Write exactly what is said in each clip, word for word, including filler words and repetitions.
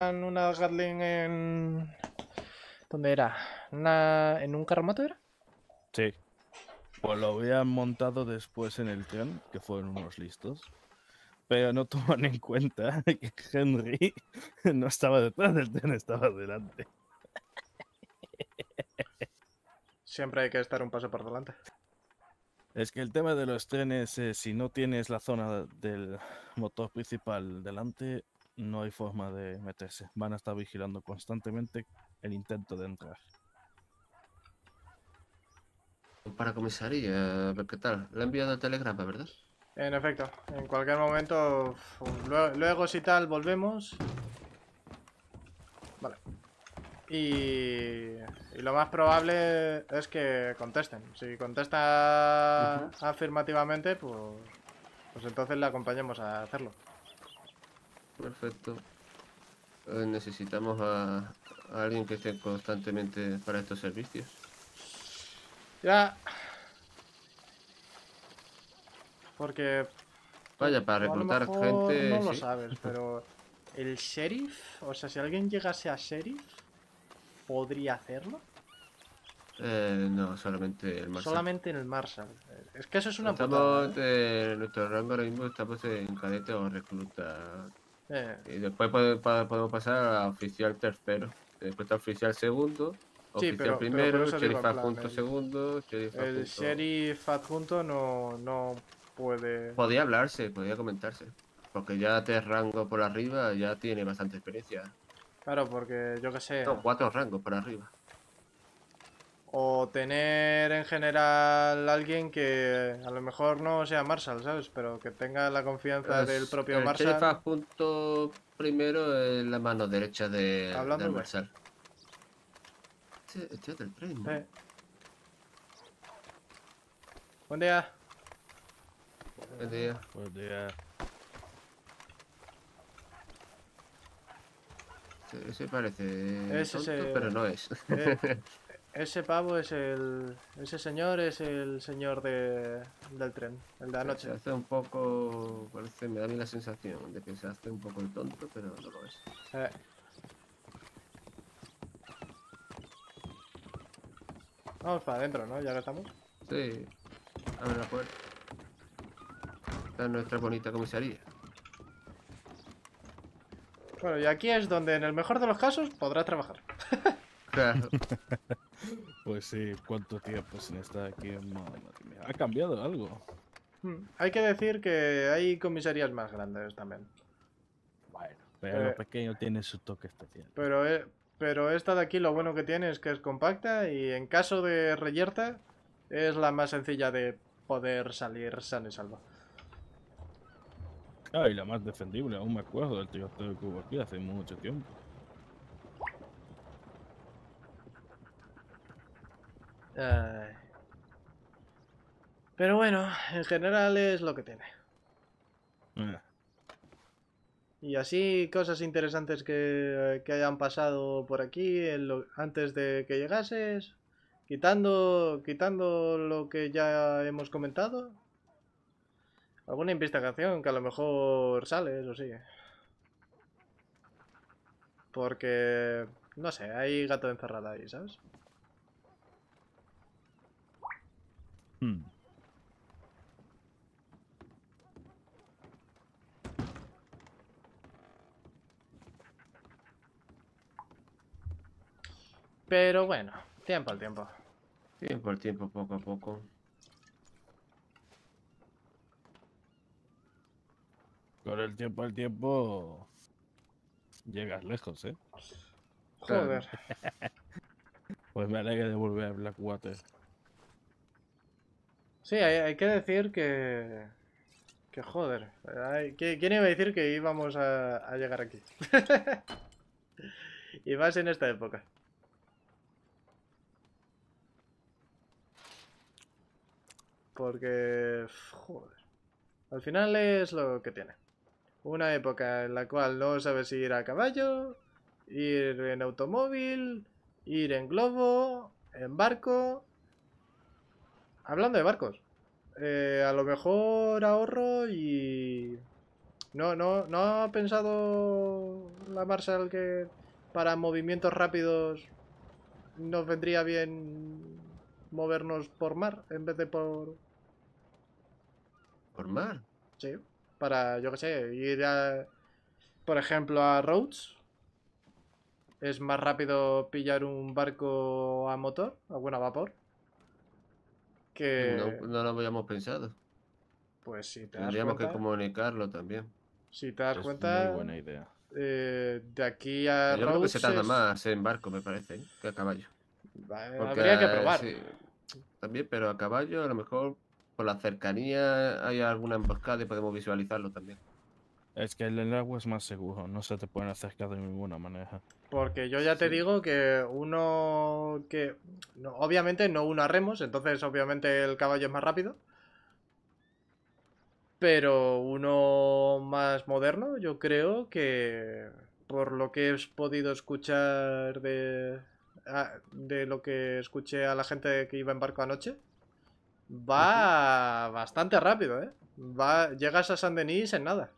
una Gatling en... ¿Dónde era? ¿Una... ¿En un carromato era? Sí. Pues lo habían montado después en el tren, que fueron unos listos. Pero no toman en cuenta que Henry no estaba detrás del tren, estaba delante. Siempre hay que estar un paso por delante. Es que el tema de los trenes es, si no tienes la zona del motor principal delante, no hay forma de meterse. Van a estar vigilando constantemente el intento de entrar. Para comisaría, a ver qué tal. Le he enviado el telegrama, ¿verdad? En efecto, en cualquier momento, luego, luego si tal, volvemos. Vale. Y, y lo más probable es que contesten. Si contesta uh-huh. afirmativamente, pues, pues entonces le acompañemos a hacerlo. Perfecto. Eh, necesitamos a, a alguien que esté constantemente para estos servicios. Ya... Porque... Vaya, para reclutar gente... No lo sabes, pero... ¿El sheriff? O sea, si alguien llegase a sheriff... ¿Podría hacerlo? Eh, no, solamente el marshal. Solamente en el marshal. Es que eso es una putada. Estamos de nuestro rango ahora mismo, estamos en cadete o recluta. Eh. Y después podemos pasar a oficial tercero. Después a oficial segundo. Sí, pero, primero, pero sheriff adjunto el, segundo, sheriff el adjunto. Sheriff adjunto no, no puede... Podía hablarse, podía comentarse. Porque ya tres rangos por arriba ya tiene bastante experiencia. Claro, porque yo que sé... No, cuatro rangos por arriba. O tener en general alguien que a lo mejor no sea marshal, ¿sabes? Pero que tenga la confianza pues, del propio el marshal. El sheriff adjunto primero es la mano derecha de, del marshal. Este, este es del tren, ¿no? Sí. Buen día. Buen día. Buen día. Ese, ese parece ese tonto, ese, pero no es. Eh, ese pavo es el... Ese señor es el señor de, del tren, el de anoche. Se hace un poco... Parece, me da a mí la sensación de que se hace un poco el tonto, pero no lo es. Eh. Vamos para adentro, ¿no? Ya lo estamos. Sí. Abre la puerta. Esta es nuestra bonita comisaría. Bueno, y aquí es donde, en el mejor de los casos, podrás trabajar. Claro. Pues sí, cuánto tiempo sin estar aquí. Madre mía. Ha cambiado algo. Hmm. Hay que decir que hay comisarías más grandes también. Bueno, pero eh, lo pequeño tiene su toque especial. Pero... Eh... Pero esta de aquí lo bueno que tiene es que es compacta y en caso de reyerta es la más sencilla de poder salir sano y salvo. Ah, y la más defendible, aún me acuerdo del tiroteo que hubo aquí hace mucho tiempo. Ay. Pero bueno, en general es lo que tiene. Eh. Y así, cosas interesantes que, que hayan pasado por aquí lo, antes de que llegases, quitando quitando lo que ya hemos comentado. Alguna investigación que a lo mejor sale, eso sí. Porque, no sé, hay gato encerrado ahí, ¿sabes? Hmm. Pero bueno, tiempo al tiempo. Tiempo al tiempo, poco a poco. Con el tiempo al tiempo... Llegas lejos, ¿eh? Joder. Pues me alegra de volver a Blackwater. Sí, hay, hay que decir que... Que joder. Hay, ¿quién iba a decir que íbamos a, a llegar aquí? Y más en esta época. Porque... Joder. Al final es lo que tiene. Una época en la cual no sabes ir a caballo, ir en automóvil, ir en globo, en barco... Hablando de barcos. Eh, a lo mejor ahorro y... No, no, no ha pensado la Marshall que para movimientos rápidos nos vendría bien movernos por mar en vez de por... ¿Por mar? Sí, para, yo qué sé, ir a... Por ejemplo, a Rhodes. Es más rápido pillar un barco a motor, a buena vapor. Que... No, no lo habíamos pensado. Pues si te Tendríamos das cuenta, que comunicarlo también. Si te das es cuenta... Muy buena idea. Eh, de aquí a Yo Rhodes creo que se tarda es... más en barco, me parece, ¿eh? Que a caballo. Porque, habría que probar. Sí, también, pero a caballo, a lo mejor por la cercanía hay alguna emboscada y podemos visualizarlo también. Es que el agua es más seguro, no se te pueden acercar de ninguna manera. Porque yo ya te sí. digo que uno que... No, obviamente no uno a remos, entonces obviamente el caballo es más rápido. Pero uno más moderno, yo creo que... Por lo que he podido escuchar de... de lo que escuché a la gente que iba en barco anoche, va bastante rápido, ¿eh? Va, llegas a Saint Denis en nada.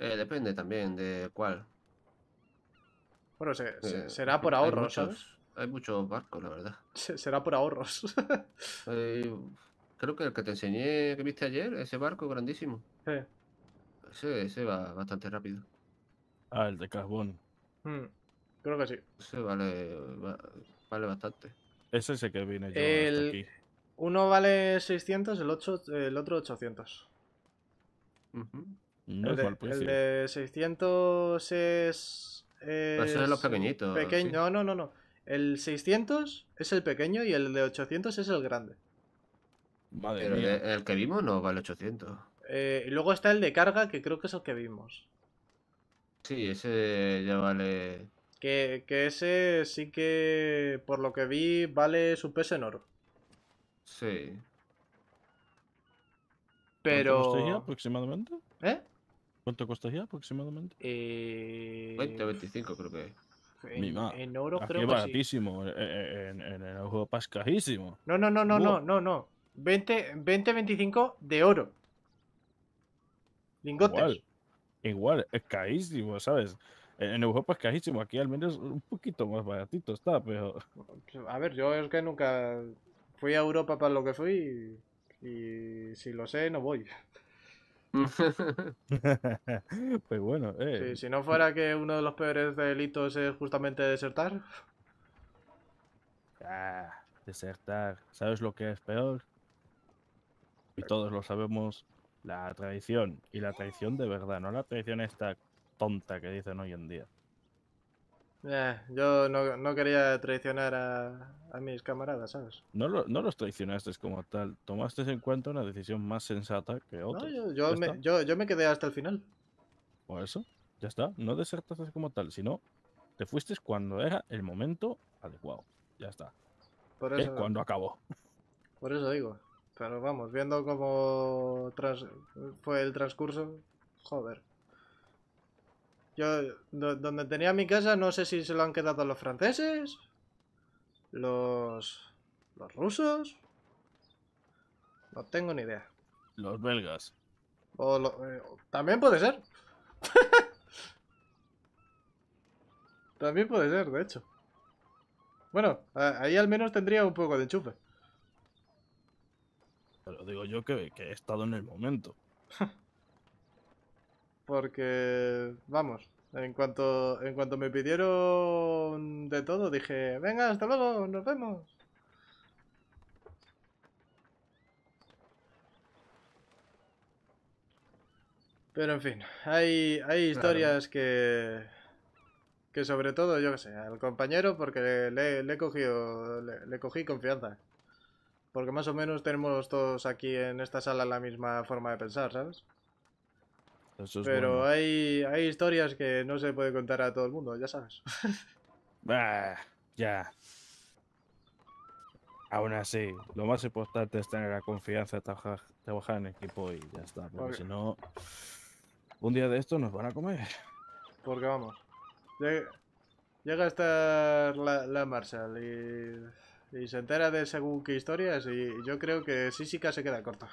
Eh, depende también de cuál. Bueno, se, eh, será por ahorros, muchos, ¿sabes? Hay muchos barcos, la verdad. Se, será por ahorros. eh, creo que el que te enseñé, que viste ayer, ese barco grandísimo. Eh. Ese, ese va bastante rápido. Ah, el de carbón. Hmm. Creo que sí. Ese vale, vale bastante. Ese es el que viene yo el... hasta aquí. Uno vale seiscientos, el, ocho, el otro ochocientos. Uh -huh. No el, de, el de seiscientos es... es Eso es los pequeñitos. Peque... Sí. No, no, no, no. El seiscientos es el pequeño y el de ochocientos es el grande. Madre Pero mía. El, el que vimos no vale ochocientos. Eh, y luego está el de carga, que creo que es el que vimos. Sí, ese ya vale... Que, que ese sí que, por lo que vi, vale su peso en oro. Sí. Pero... ¿Cuánto costaría aproximadamente? ¿Eh? ¿Cuánto costaría aproximadamente? Eh... veinte o veinticinco creo que es. En, en oro Aquí creo es baratísimo. Que sí. En, en, en Europa es carísimo. No, no, no, no, no, no, no. veinte, veinticinco de oro. Lingotes. Igual, igual, es carísimo, ¿sabes? En Europa es carísimo, aquí al menos un poquito más baratito está, pero... A ver, yo es que nunca fui a Europa para lo que fui y, y si lo sé, no voy. Pues bueno, eh... Sí, si no fuera que uno de los peores delitos es justamente desertar. Ah, desertar. ¿Sabes lo que es peor? Y todos lo sabemos, la traición. Y la traición de verdad, no la traición esta... tonta que dicen hoy en día. Eh, yo no, no quería traicionar a, a mis camaradas, ¿sabes? No, lo, no los traicionaste como tal. Tomaste en cuenta una decisión más sensata que otra. No, yo, yo, me, yo, yo me quedé hasta el final. Por eso, ya está. No desertaste como tal, sino te fuiste cuando era el momento adecuado. Ya está. Por eso, es cuando acabó. Por eso digo. Pero vamos, viendo cómo trans, fue el transcurso, joder. Yo, donde tenía mi casa, no sé si se lo han quedado los franceses, los, los rusos, no tengo ni idea. Los belgas. O lo, eh, también puede ser. También puede ser, de hecho. Bueno, ahí al menos tendría un poco de enchufe. Pero digo yo que, que he estado en el momento. Porque, vamos, en cuanto en cuanto me pidieron de todo, dije, venga, hasta luego, nos vemos. Pero, en fin, hay, hay historias claro. que, que sobre todo, yo qué sé, al compañero, porque le, le, he cogido, le, le cogí confianza. Porque más o menos tenemos todos aquí en esta sala la misma forma de pensar, ¿sabes? Eso es Pero bueno. hay, hay historias que no se puede contar a todo el mundo, ya sabes. Bah, ya. Aún así, lo más importante es tener la confianza de trabajar, trabajar en equipo y ya está. Porque okay. si no, un día de estos nos van a comer. Porque vamos. Llega, llega a estar la, la Marshall y, y se entera de según qué historias y yo creo que Sísica se queda corta.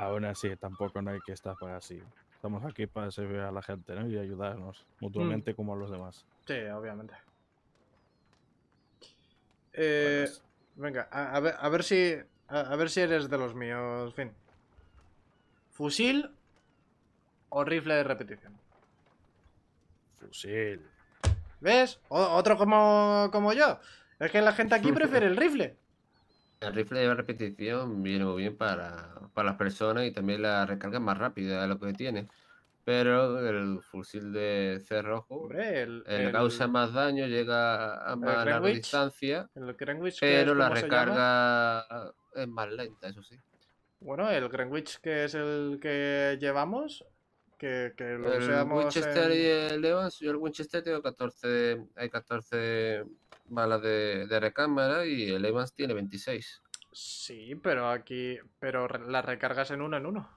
Aún así, tampoco no hay que estar para así. Estamos aquí para servir a la gente, ¿no? Y ayudarnos mutuamente mm. como a los demás. Sí, obviamente. Eh, pues... Venga, a, a, ver, a ver si... A, a ver si eres de los míos, Finn. ¿Fusil o rifle de repetición? Fusil. ¿Ves? O, otro como, como yo. Es que la gente aquí prefiere el rifle. El rifle de repetición viene muy bien para, para las personas y también la recarga más rápida de lo que tiene. Pero el fusil de cerrojo, hombre, el, el, el, causa más daño, llega a más larga distancia, el Greenwich, pero la recarga es más lenta, eso sí. Bueno, el Greenwich, que es el que llevamos, que, que lo usamos... El Winchester en... y el Evans, yo el Winchester tengo catorce, hay catorce... balas de, de recámara y el Evans tiene veintiséis. Sí, pero aquí... Pero las recargas en uno en uno.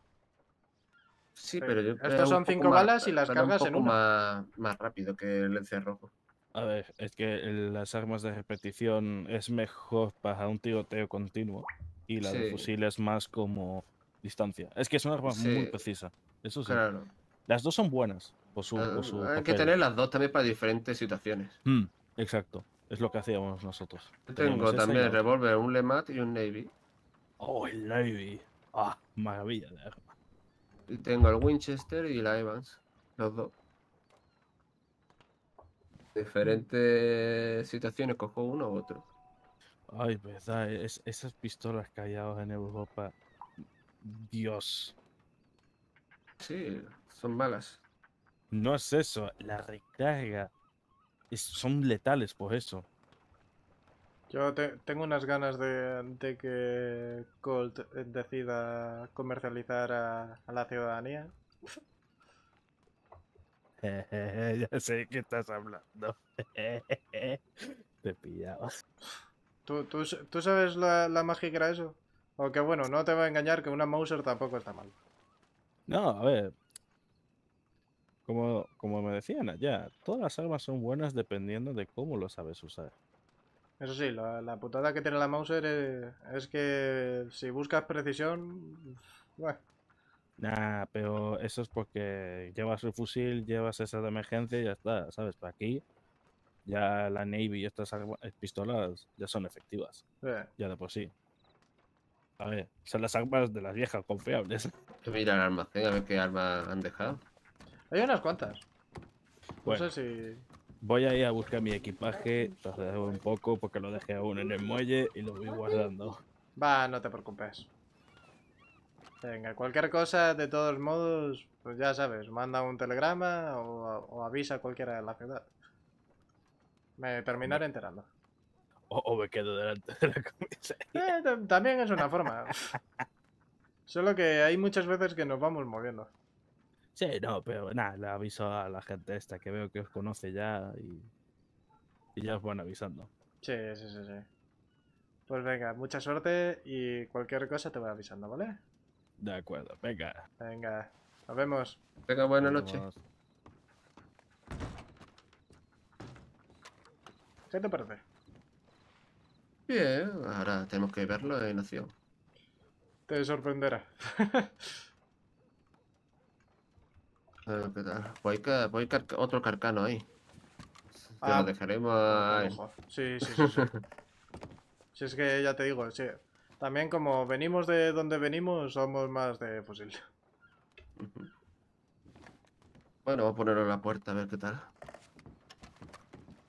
Sí, pero yo... Estos son cinco balas y las cargas en uno. Más, más rápido que el encerrojo. A ver, es que las armas de repetición es mejor para un tiroteo continuo. Y la sí. de fusil es más como distancia. Es que es una arma sí. muy precisa. Eso sí. Claro. Las dos son buenas. Por su, ah, por su hay papel. Que tener las dos también para diferentes situaciones. Mm, exacto. Es lo que hacíamos nosotros. Tengo también revólver, un LeMat y un Navy. Oh, el Navy. Ah, maravilla de arma. Y tengo el Winchester y la Evans. Los dos. Diferentes situaciones, cojo uno u otro. Ay, verdad. Es, esas pistolas que hay ahora en Europa. Dios. Sí, son malas. No es eso. La recarga. Son letales por eso. Yo te, tengo unas ganas de, de que Colt decida comercializar a, a la ciudadanía. Ya sé que estás hablando. Te pillabas. ¿Tú, tú, tú sabes la, la magia que era eso? Aunque bueno, no te voy a engañar que una Mauser tampoco está mal. No, a ver... Como, como me decían allá, todas las armas son buenas dependiendo de cómo lo sabes usar. Eso sí, la, la putada que tiene la Mauser es, es que si buscas precisión... Bueno. Nah, pero eso es porque llevas el fusil, llevas esa de emergencia y ya está, ¿sabes? Para aquí ya la Navy y estas armas, pistolas ya son efectivas, sí. ya de por sí. A ver, son las armas de las viejas confiables. Mira el almacén, a ver qué armas han dejado. Hay unas cuantas. Bueno, no sé si... Voy a ir a buscar mi equipaje, tardaré un poco porque lo dejé aún en el muelle y lo voy guardando. Va, no te preocupes. Venga, cualquier cosa, de todos modos, pues ya sabes, manda un telegrama o, o avisa a cualquiera de la ciudad. Me terminaré enterando. O, o me quedo delante de la comisaría. Eh, también es una forma. Solo que hay muchas veces que nos vamos moviendo. Sí, no, pero nada, le aviso a la gente esta que veo que os conoce ya y, y ya os van avisando. Sí, sí, sí, sí. Pues venga, mucha suerte y cualquier cosa te voy avisando, ¿vale? De acuerdo, venga. Venga, nos vemos. Venga, buena noche. ¿Qué te parece? Bien, ahora tenemos que verlo en acción. Te sorprenderá. ¿Qué tal? Pues hay, que, pues hay car otro carcano ahí. Ah, lo dejaremos ahí. Sí, sí, sí. sí. Si es que ya te digo, sí. También como venimos de donde venimos, somos más de fusil. Bueno, voy a ponerlo en la puerta a ver qué tal.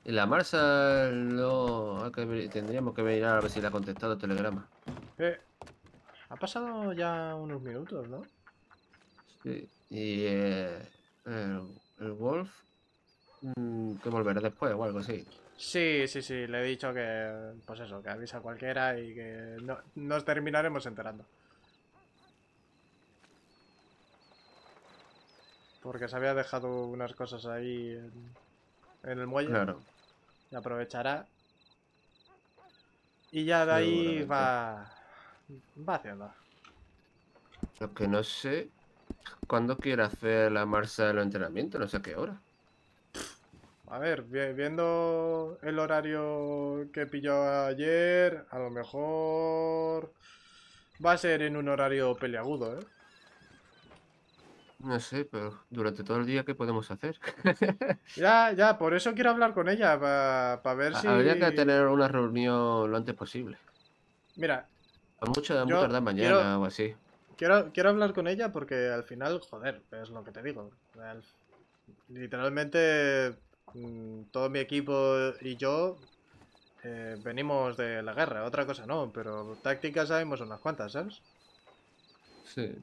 Y la Marsa no... Que, tendríamos que mirar a ver si le ha contestado el telegrama. Eh, ha pasado ya unos minutos, ¿no? Sí. Y eh, el, el Wolf, mmm, que volverá después o algo así. Sí, sí, sí, le he dicho que, pues eso, que avisa a cualquiera y que no, nos terminaremos enterando. Porque se había dejado unas cosas ahí en, en el muelle. Claro. Y aprovechará. Y ya de ahí va, va haciendo. Lo que no sé... ¿Cuándo quiere hacer la marcha de los entrenamientos? No sé a qué hora. A ver, viendo el horario que pilló ayer, a lo mejor va a ser en un horario peleagudo, ¿eh? No sé, pero durante todo el día, ¿qué podemos hacer? Ya, ya, por eso quiero hablar con ella, para pa ver ha, si... Habría que tener una reunión lo antes posible. Mira... A mucho de tardar mañana quiero, o así. Quiero, quiero hablar con ella porque al final, joder, es lo que te digo. El, literalmente, todo mi equipo y yo eh, venimos de la guerra, otra cosa no, pero tácticas sabemos unas cuantas, ¿sabes? Sí.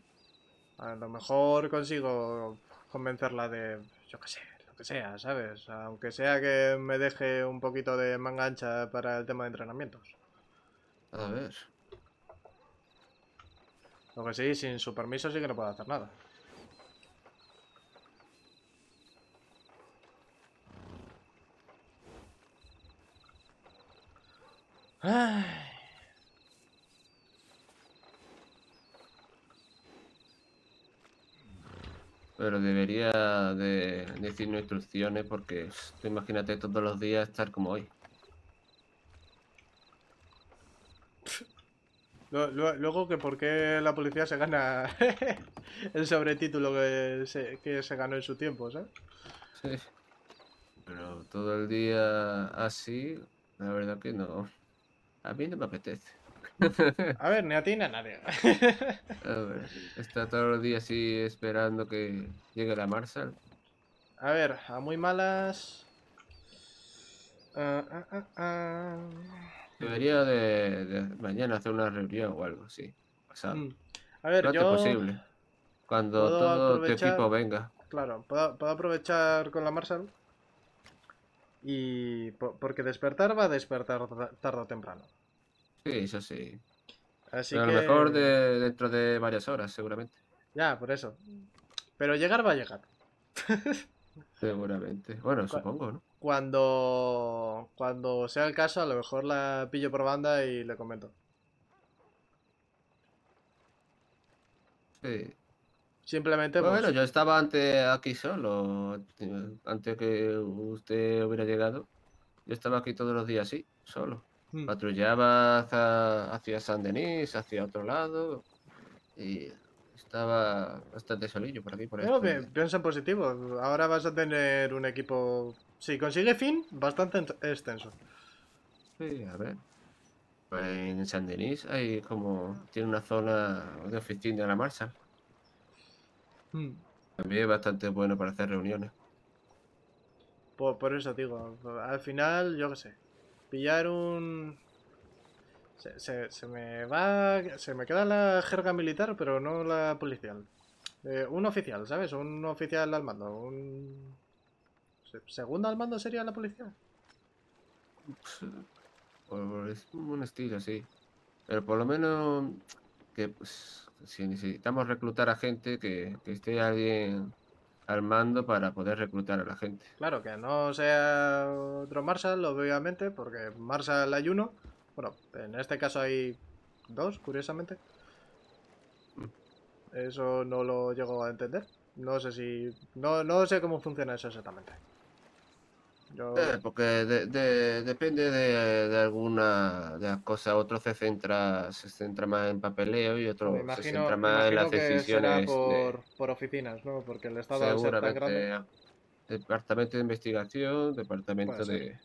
A lo mejor consigo convencerla de, yo qué sé, lo que sea, ¿sabes? Aunque sea que me deje un poquito de manga ancha para el tema de entrenamientos. A ver. Lo que sí, sin su permiso sí que no puedo hacer nada. Ay. Pero debería de decirnos instrucciones porque tú imagínate todos los días estar como hoy. Luego que por qué la policía se gana el sobretítulo que se, que se ganó en su tiempo, ¿sabes? Sí. Pero todo el día así, la verdad que no. A mí no me apetece. A ver, ni a ti ni a nadie. A ver, está todos los días así esperando que llegue la Marshall. A ver, a muy malas... Uh, uh, uh, uh. Debería de, de mañana hacer una reunión o algo así. Pasado. Mm. A ver, no yo... es posible. Cuando todo tu equipo venga. Claro, puedo, puedo aprovechar con la Marshall. Y... porque despertar va a despertar tarde o temprano. Sí, eso sí. Así que... a lo mejor de, dentro de varias horas, seguramente. Ya, por eso. Pero llegar va a llegar. Seguramente. Bueno, Cu supongo, ¿no? Cuando... cuando sea el caso, a lo mejor la pillo por banda y le comento. Sí. Simplemente... Bueno, pues... bueno, yo estaba antes aquí solo. Antes que usted hubiera llegado. Yo estaba aquí todos los días, sí, solo. Hmm. Patrullaba hacia, hacia Saint Denis, hacia otro lado y estaba bastante solillo por aquí. Por Pero este... piensa en positivo, ahora vas a tener un equipo, si consigue fin, bastante extenso. Sí, a ver. Pues en Saint Denis hay como, tiene una zona de oficina de la Marshall. Hmm. También es bastante bueno para hacer reuniones. Por, por eso digo, al final yo qué sé. Pillar un... Se, se, se me va... Se me queda la jerga militar, pero no la policial. Eh, un oficial, ¿sabes? Un oficial al mando. Un... ¿Segundo al mando sería la policía? Es un estilo, sí. Pero por lo menos... que pues, si necesitamos reclutar a gente, que, que esté alguien... al mando para poder reclutar a la gente. Claro, que no sea otro Marshall, obviamente, porque Marshall hay uno. Bueno, en este caso hay dos, curiosamente. Eso no lo llego a entender. No sé si... No, no sé cómo funciona eso exactamente. Yo... Eh, porque de, de, depende de, de alguna de las cosas. Otro se centra, se centra más en papeleo y otro imagino, se centra más en las decisiones. Por, de... por oficinas, ¿no? Porque el Estado al ser tan grande... Departamento de Investigación, Departamento de,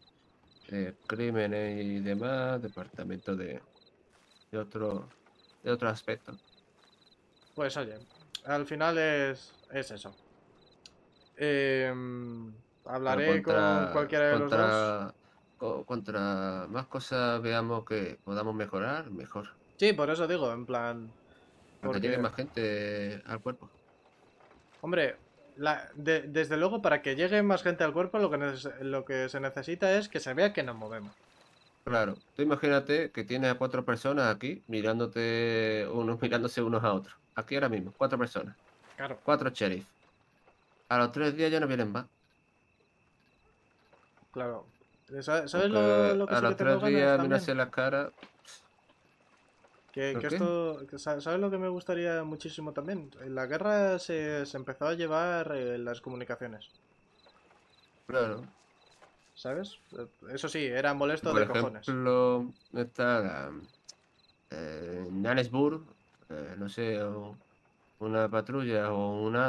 de Crímenes y demás, Departamento de, de, otro, de otro aspecto. Pues oye, al final es, es eso. Eh... Hablaré contra, con cualquiera de contra, los dos. Co, contra más cosas veamos que podamos mejorar, mejor. Sí, por eso digo, en plan... porque llegue más gente al cuerpo. Hombre, la, de, desde luego para que llegue más gente al cuerpo lo que, lo que se necesita es que se vea que nos movemos. Claro, tú imagínate que tienes a cuatro personas aquí mirándote unos mirándose unos a otros. Aquí ahora mismo, cuatro personas. Claro. Cuatro sheriff. A los tres días ya no vienen más. Claro. ¿Sabes lo, lo que a sí los que tres días mirarse las caras? Que, que esto, que, ¿sabes lo que me gustaría muchísimo también? En la guerra se, se empezó a llevar eh, las comunicaciones. Claro. ¿Sabes? Eso sí, era molesto por de cojones. Por ejemplo, está eh, Danesburg, eh, no sé, una patrulla o una